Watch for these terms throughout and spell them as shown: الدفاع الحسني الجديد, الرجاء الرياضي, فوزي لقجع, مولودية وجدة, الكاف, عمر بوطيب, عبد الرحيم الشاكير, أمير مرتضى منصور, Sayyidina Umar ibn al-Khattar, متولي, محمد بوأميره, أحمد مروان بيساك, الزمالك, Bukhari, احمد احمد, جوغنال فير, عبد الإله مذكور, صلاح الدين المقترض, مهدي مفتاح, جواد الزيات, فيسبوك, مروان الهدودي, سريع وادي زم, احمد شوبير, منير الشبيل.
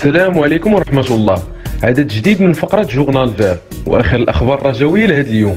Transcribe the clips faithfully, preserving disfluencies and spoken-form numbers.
السلام عليكم ورحمة الله. عدد جديد من فقرة جوغنال فير واخر الاخبار الرجويه لهذا اليوم.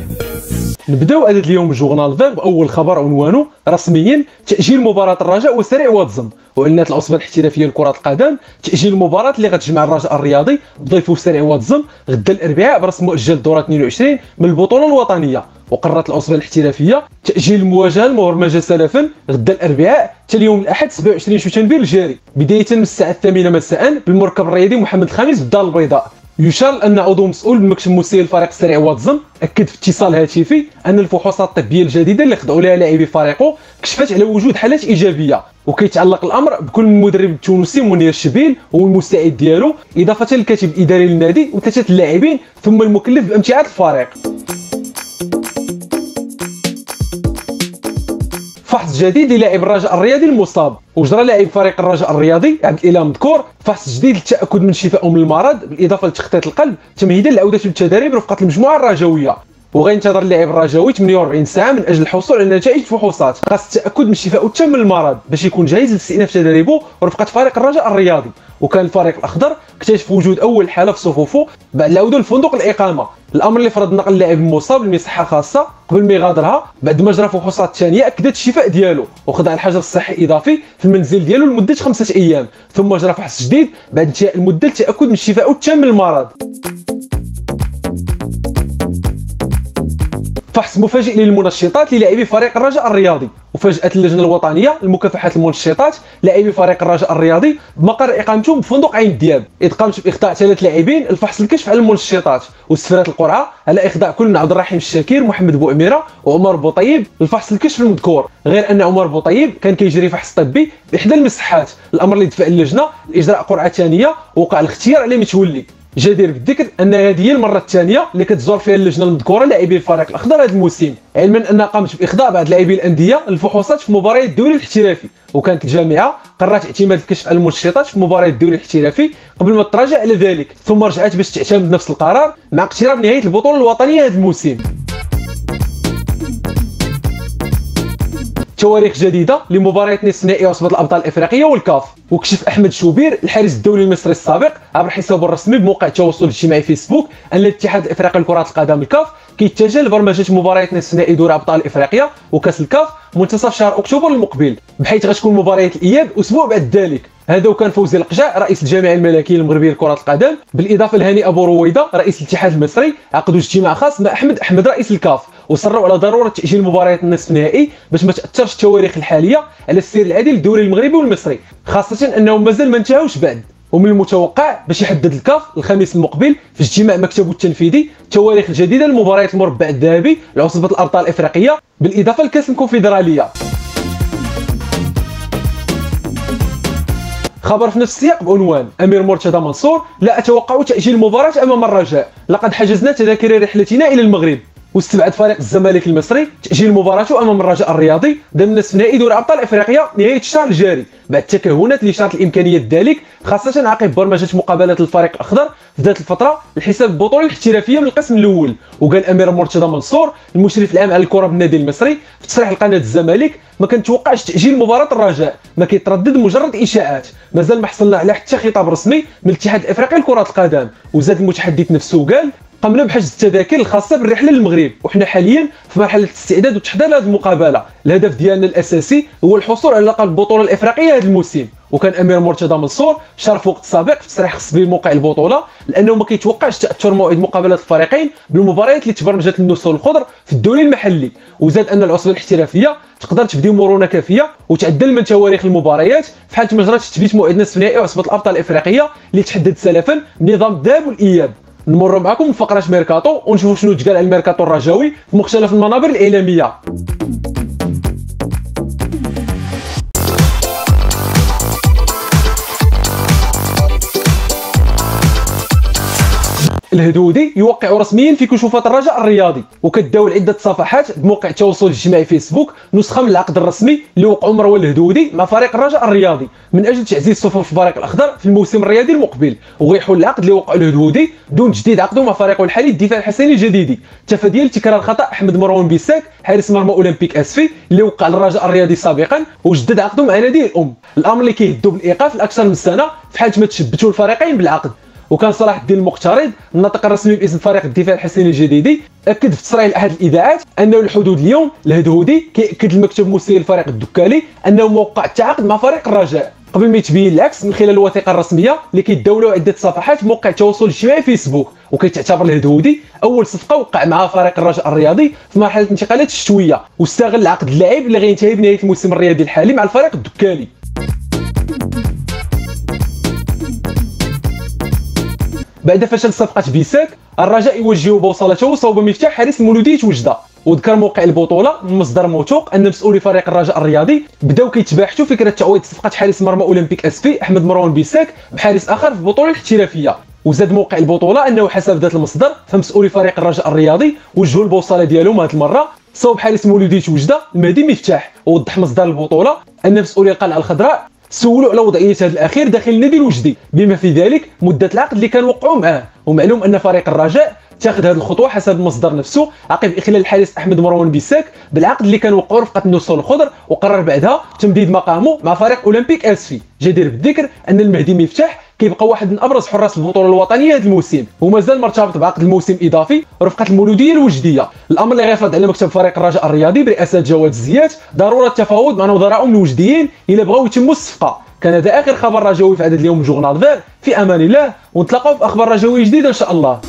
نبداو عدد اليوم بجوغنال فير باول خبر عنوانه رسميا تاجيل مباراه الرجاء وسريع وادي زم. واعلنت العصبه الاحترافيه لكره القدم تاجيل المباراه اللي غتجمع الرجاء الرياضي بضيفه سريع وادي زم غدا الاربعاء برسم مؤجل الدوره اثنين وعشرين من البطوله الوطنيه. وقررت العصبه الاحترافيه تاجيل المواجهه المهرمجه سلفا غدا الاربعاء حتى اليوم الاحد سبعة وعشرين شتنبر الجاري بدايه من الساعه الثامنة مساء بالمركب الرياضي محمد الخامس بالدار البيضاء. يشار ان عضو مسؤول بمكتب مسير الفريق سريع وادي زم اكد في اتصال هاتفي ان الفحوصات الطبيه الجديده اللي خضعوا لها لاعبي فريقه كشفت على وجود حالات ايجابيه، وكيتعلق الامر بكل المدرب التونسي منير الشبيل والمساعد ديالو اضافه للكاتب الاداري للنادي وثلاثه اللاعبين ثم المكلف بامتعاض الفريق. فحص جديد للاعب الرجاء الرياضي المصاب. وجرى لاعب فريق الرجاء الرياضي عبد الإله مذكور فحص جديد للتاكد من شفائه من المرض بالاضافه لتخطيط القلب تمهيدا لعودته للتدريب رفقه الجماعه الرجويه. وغينتظر اللاعب الرجوي ثمانية وأربعين ساعه من اجل الحصول على نتائج الفحوصات، خاص التاكد من شفائه التام من المرض باش يكون جاهز لاستئناف تدريبه ورفقه فريق الرجاء الرياضي. وكان الفريق الاخضر اكتشف وجود اول حاله في صفوفه بعد العوده لفندق الاقامه، الامر اللي فرض نقل اللاعب المصاب لمصحه خاصه قبل ما يغادرها بعد ما جرى فحوصات ثانيه اكدت الشفاء ديالو وخضع الحجر الصحي الاضافي في المنزل ديالو لمده خمسه ايام ثم جرى فحص جديد بعد انتهاء المده للتاكد من شفائه التام من المرض. فحص مفاجئ للمنشطات للاعبي فريق الرجاء الرياضي. وفاجأت اللجنه الوطنيه لمكافحه المنشطات لاعبي فريق الرجاء الرياضي بمقر اقامتهم بفندق عين الدياب، اذ قامت باخضاع ثلاث لاعبين الفحص الكشف على المنشطات. وسفرت القرعه على اخضاع كل من عبد الرحيم الشاكير محمد بوأميره وعمر بوطيب الفحص الكشف المذكور، غير ان عمر بوطيب كان كيجري فحص طبي باحدى المصحات، الامر اللي دفع اللجنه لاجراء قرعه ثانيه ووقع الاختيار على متولي. جدير بالذكر ان هذه هي المره الثانيه اللي كتزور فيها اللجنه المذكوره لاعبي الفريق الاخضر هذا الموسم، علما انها قامت باخضاع بعض لاعبي الانديه للفحوصات في مباريات الدوري الاحترافي. وكانت الجامعه قررت اعتماد الكشف على المنشطات في مباريات الدوري الاحترافي قبل ما تراجع على ذلك، ثم رجعت باش تعتمد نفس القرار مع اقتراب نهايه البطوله الوطنيه هذا الموسم. تواريخ جديده لمباريات نصف نهائي عصبه الابطال الافريقيه والكاف. وكشف احمد شوبير الحارس الدولي المصري السابق عبر حسابه الرسمي بموقع التواصل الاجتماعي فيسبوك ان الاتحاد الافريقي لكره القدم الكاف كيتجه لبرمجه مباريات نصف نهائي دوري ابطال افريقيا وكاس الكاف منتصف شهر اكتوبر المقبل، بحيث غتكون مباريات الاياب اسبوع بعد ذلك. هذا وكان فوزي لقجع رئيس الجامعه الملكيه المغربيه لكره القدم، بالاضافه لهاني ابو رويده رئيس الاتحاد المصري عقدوا اجتماع خاص مع احمد احمد رئيس الكاف وصروا على ضروره تاجيل مباريات النصف النهائي باش ما تاثرش التواريخ الحاليه على السير العادل للدوري المغربي والمصري، خاصه انهم مازال ما انتهاوش بعد. ومن المتوقع باش يحدد الكاف الخميس المقبل في اجتماع مكتبه التنفيذي التواريخ الجديده لمباريات المربع الذهبي لعصبه الابطال الافريقيه بالاضافه لكاس الكونفدراليه. خبر في نفس السياق بعنوان أمير مرتضى منصور لا أتوقع تأجيل مباراة أمام الرجاء، لقد حجزنا تذاكر رحلتنا إلى المغرب. واستبعد فريق الزمالك المصري تأجيل مباراته أمام الرجاء الرياضي ضمن نصف نهائي دوري أبطال أفريقيا نهاية الشهر الجاري بعد تكهنات لإشارة الإمكانية ذلك، خاصة عقب برمجة مقابلة الفريق الأخضر في ذات الفترة لحساب البطولة الاحترافية من القسم الأول. وقال أمير مرتضى منصور المشرف العام على الكرة بالنادي المصري في تصريح لقناة الزمالك ما كنتوقعش تأجيل مباراة الرجاء، ما كيتردد مجرد إشاعات، مازال ما حصلنا على حتى خطاب رسمي من الاتحاد الأفريقي لكرة القدم. وزاد المتحدث نفسه وقال قمنا بحجز التذاكر الخاصه بالرحله للمغرب وحنا حاليا في مرحله الاستعداد والتحضير لهذه المقابله، الهدف ديالنا الاساسي هو الحصول على لقب البطوله الافريقيه هذا الموسم. وكان امير مرتضى منصور شار في وقت سابق في تصريح خاص به موقع البطوله لانه ما كيتوقعش تاثر موعد مقابله الفريقين بالمباريات اللي تبرمجت للنصف الخضر في الدوري المحلي. وزاد ان العصبه الاحترافيه تقدر تبدي مرونه كافيه وتعدل من تواريخ المباريات في حاله ما جرات تثبيت موعد نصف نهائي عصبه الابطال الافريقيه اللي تحدد سلفا بنظام الذهاب والاياب. نمر معكم فقرة ميركاتو ونشوفوا شنو تقال على الميركاتو الرجاوي في مختلف المنابر الإعلامية. الهدودي يوقع رسميا في كشوفات الرجاء الرياضي، وكتداول عده صفحات بموقع التواصل الاجتماعي فيسبوك نسخه من العقد الرسمي اللي وقعوا مروان الهدودي مع فريق الرجاء الرياضي من اجل تعزيز صفوف الفريق الاخضر في الموسم الرياضي المقبل، وغيحول العقد اللي وقعوا الهدودي دون تجديد عقده مع فريقه الحالي الدفاع الحسني الجديد، تفاديا لتكرار خطا احمد مروان بيساك حارس مرمى اولمبيك اسفي اللي وقع للرجاء الرياضي سابقا وجدد عقده مع ناديه الام، الامر اللي كيهدو بالايقاف لاكثر من سنه في حال ما تشبتوا الفريقين بالعقد. وكان صلاح الدين المقترض الناطق الرسمي باسم فريق الدفاع الحسني الجديدي اكد في تصريح لاحد الاذاعات انه الحدود اليوم الهدودي كياكد المكتب المسير للفريق الدكالي انه موقع التعاقد مع فريق الرجاء قبل ما يتبين العكس من خلال الوثيقه الرسميه اللي كيتداولوا عده صفحات في موقع التواصل الاجتماعي فيسبوك، وكيتعتبر الهدودي اول صفقه وقع معها فريق الرجاء الرياضي في مرحله الانتقالات الشتويه، واستغل عقد اللاعب اللي غينتهي بنهايه الموسم الرياضي الحالي مع الفريق الدكالي. بعد فشل صفقه بيساك الرجاء يوجه بوصلته صوب مفتاح حارس مولودية وجدة، وذكر موقع البطوله من مصدر موثوق ان مسؤولي فريق الرجاء الرياضي بداو كيتباحثوا فكره تعويض صفقه حارس مرمى اولمبيك اسفي احمد مروان بيساك بحارس اخر في البطوله الاحترافيه، وزاد موقع البطوله انه حسب ذات المصدر فمسؤولي فريق الرجاء الرياضي وجهوا البوصله ديالهم هذه المره صوب حارس مولودية وجدة مهدي مفتاح، ووضح مصدر البطوله ان مسؤولي القلعه الخضراء سولوا على وضعيه هذا الاخير داخل النادي الوجدي بما في ذلك مده العقد اللي كان وقعوا معاه، ومعلوم ان فريق الرجاء تاخذ هذه الخطوه حسب المصدر نفسه عقب اخلال الحارس احمد مروان بيساك بالعقد اللي كان وقعوا رفقه النصر الخضر، وقرر بعدها تمديد مقامه مع فريق اولمبيك اسفي. جدير بالذكر ان المهدي مفتاح كيبقى واحد من ابرز حراس البطوله الوطنيه هذا الموسم ومازال مرتبط بعقد الموسم اضافي رفقه المولوديه الوجديه، الامر اللي غيفرض على مكتب فريق الرجاء الرياضي برئاسه جواد الزيات ضروره التفاوض مع نظرائهم الوجديين الا بغاو يتموا الصفقه. كان هذا اخر خبر رجاوي في عدد اليوم من جوغنال فير، في امان الله ونتلاقاو في اخبار رجاوي جديده ان شاء الله.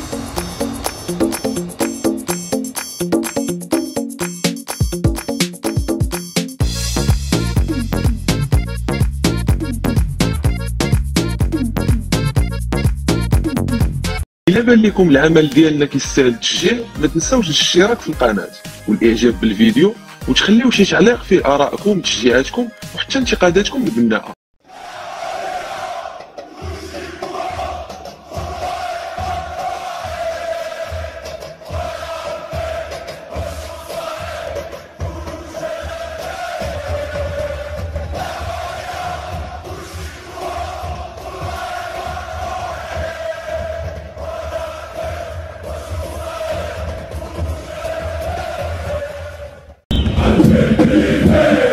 إلا بان لكم العمل ديالنا كيستاهل التشجيع ما تنساوش الاشتراك في القناة والاعجاب بالفيديو وتخليو شي تعليق فيه آرائكم وتشجيعاتكم وحتى انتقاداتكم البناءة. Hey!